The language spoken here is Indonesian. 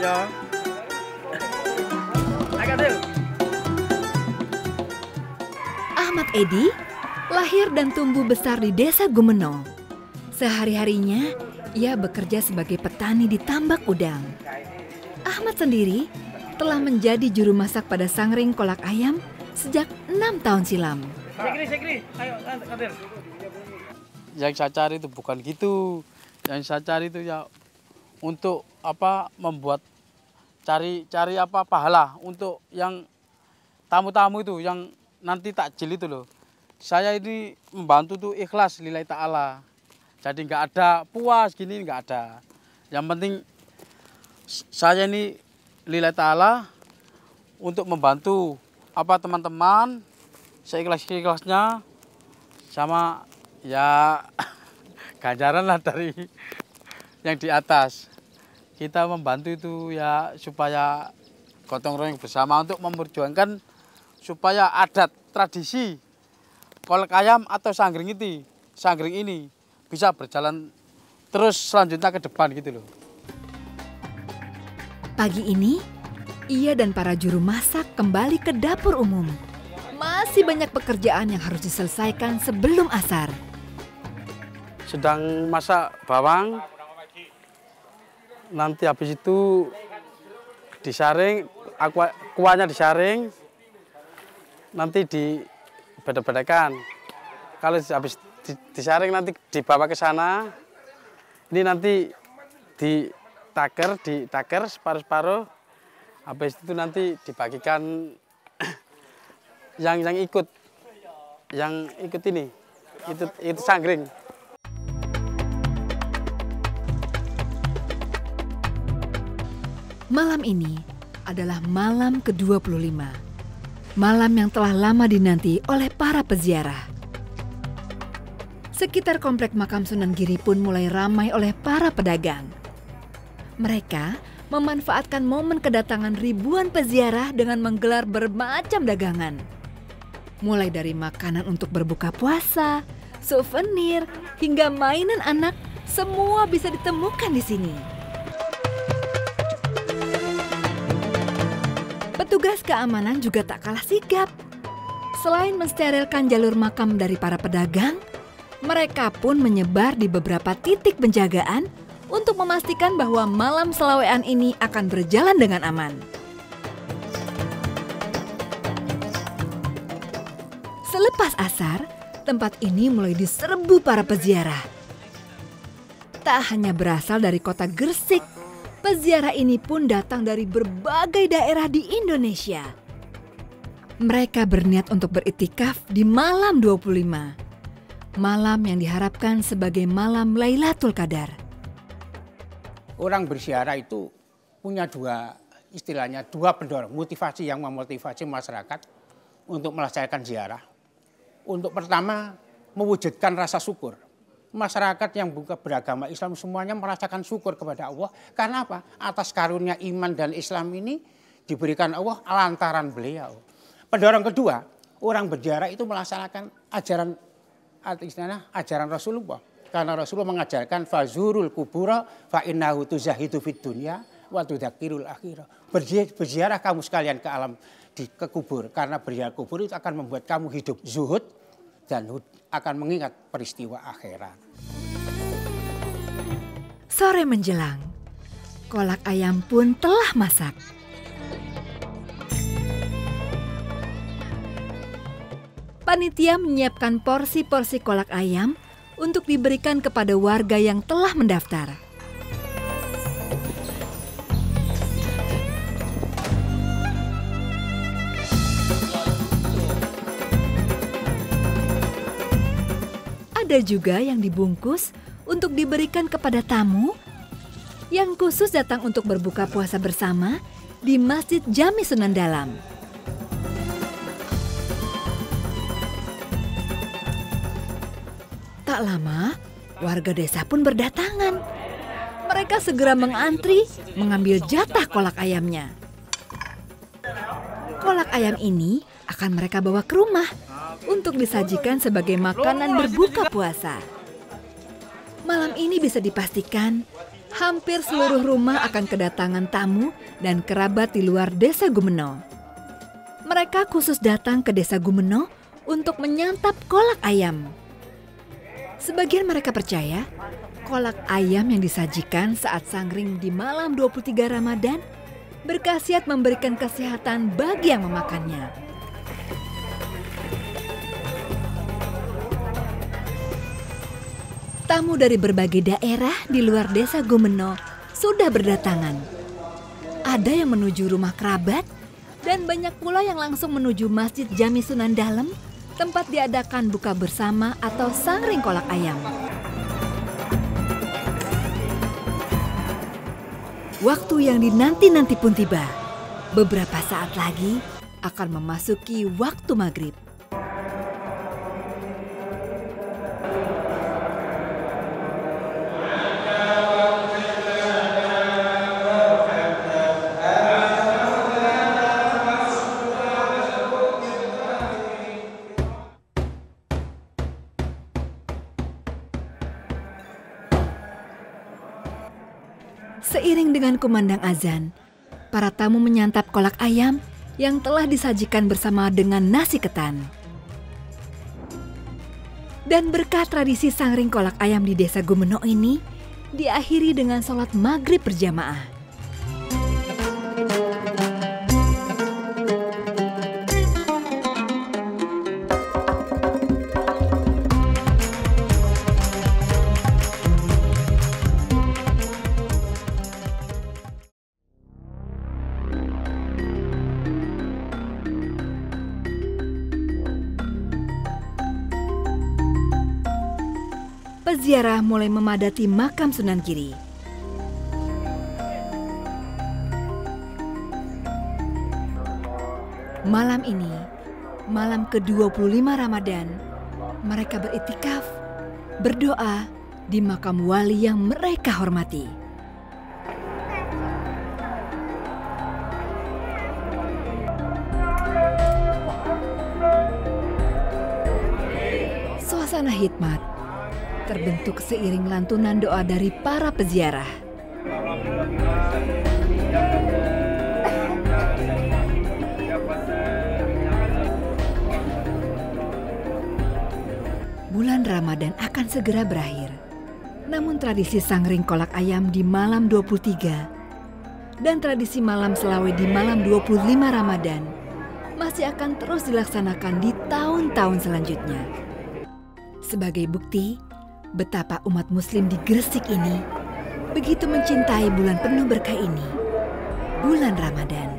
Ya. Ahmad Edi lahir dan tumbuh besar di Desa Gumeno. Sehari-harinya ia bekerja sebagai petani di tambak udang. Ahmad sendiri telah menjadi juru masak pada sangring kolak ayam sejak 6 tahun silam. Yang saya cari itu bukan gitu. Yang saya cari itu ya untuk apa membuat cari apa pahala untuk yang tamu-tamu itu yang nanti takjil itu loh. Saya ini membantu tuh ikhlas lillahi ta'ala. Jadi nggak ada puas gini, nggak ada. Yang penting saya ini lillahi ta'ala untuk membantu apa teman-teman seikhlas-ikhlasnya sama ya ganjaran lah dari yang di atas. Kita membantu itu ya supaya gotong royong bersama untuk memperjuangkan supaya adat tradisi kolak ayam atau sanggring ini bisa berjalan terus selanjutnya ke depan gitu loh. Pagi ini ia dan para juru masak kembali ke dapur umum. Masih banyak pekerjaan yang harus diselesaikan sebelum asar. Sedang masak bawang, nanti habis itu disaring, kuahnya disaring, nanti dibedek-bedekan. Kalau habis disaring nanti dibawa ke sana, ini nanti ditaker separuh-separuh. Habis itu nanti dibagikan yang ikut ini, itu sanggring. Malam ini adalah malam ke-25. Malam yang telah lama dinanti oleh para peziarah. Sekitar komplek makam Sunan Giri pun mulai ramai oleh para pedagang. Mereka memanfaatkan momen kedatangan ribuan peziarah dengan menggelar bermacam dagangan. Mulai dari makanan untuk berbuka puasa, souvenir, hingga mainan anak, semua bisa ditemukan di sini. Petugas keamanan juga tak kalah sigap. Selain mensterilkan jalur makam dari para pedagang, mereka pun menyebar di beberapa titik penjagaan untuk memastikan bahwa malam Selawean ini akan berjalan dengan aman. Selepas asar, tempat ini mulai diserbu para peziarah. Tak hanya berasal dari kota Gresik, peziarah ini pun datang dari berbagai daerah di Indonesia. Mereka berniat untuk beriktikaf di malam 25. Malam yang diharapkan sebagai malam Lailatul Qadar. Orang berziarah itu punya dua, istilahnya dua pendorong, motivasi yang memotivasi masyarakat untuk melaksanakan ziarah. Untuk pertama, mewujudkan rasa syukur. Masyarakat yang beragama Islam semuanya merasakan syukur kepada Allah. Karena apa? Atas karunia iman dan Islam ini diberikan Allah lantaran beliau. Pendorong kedua, orang berziarah itu melaksanakan ajaran Rasulullah. Karena Rasulullah mengajarkan fazurul kubura fa innahu tuzahidu fid dunya wa tudzakirul akhirah. Berziarah kamu sekalian ke alam ke kubur, karena berziarah kubur itu akan membuat kamu hidup zuhud dan akan mengingat peristiwa akhirat. Sore menjelang, kolak ayam pun telah masak. Panitia menyiapkan porsi-porsi kolak ayam untuk diberikan kepada warga yang telah mendaftar. Ada juga yang dibungkus untuk diberikan kepada tamu yang khusus datang untuk berbuka puasa bersama di Masjid Jami Sunan Dalem. Tak lama, warga desa pun berdatangan. Mereka segera mengantri mengambil jatah kolak ayamnya. Kolak ayam ini akan mereka bawa ke rumah untuk disajikan sebagai makanan berbuka puasa. Malam ini bisa dipastikan hampir seluruh rumah akan kedatangan tamu dan kerabat di luar desa Gumeno. Mereka khusus datang ke desa Gumeno untuk menyantap kolak ayam. Sebagian mereka percaya kolak ayam yang disajikan saat sangring di malam 23 Ramadan berkhasiat memberikan kesehatan bagi yang memakannya. Tamu dari berbagai daerah di luar desa Gumeno sudah berdatangan. Ada yang menuju rumah kerabat dan banyak pula yang langsung menuju Masjid Jami Sunan Dalem, tempat diadakan buka bersama atau sangring kolak ayam. Waktu yang dinanti-nanti pun tiba. Beberapa saat lagi akan memasuki waktu maghrib. Seiring dengan kumandang azan, para tamu menyantap kolak ayam yang telah disajikan bersama dengan nasi ketan. Dan berkah tradisi sangring kolak ayam di desa Gumeno ini diakhiri dengan sholat maghrib berjamaah. Peziarah mulai memadati makam Sunan Giri. Malam ini, malam ke-25 Ramadan, mereka beriktikaf, berdoa di makam wali yang mereka hormati. Suasana hikmat terbentuk seiring lantunan doa dari para peziarah. Bulan Ramadan akan segera berakhir. Namun tradisi sangring kolak ayam di malam 23 dan tradisi malam Selawe di malam 25 Ramadan masih akan terus dilaksanakan di tahun-tahun selanjutnya. Sebagai bukti betapa umat muslim di Gresik ini begitu mencintai bulan penuh berkah ini, bulan Ramadan.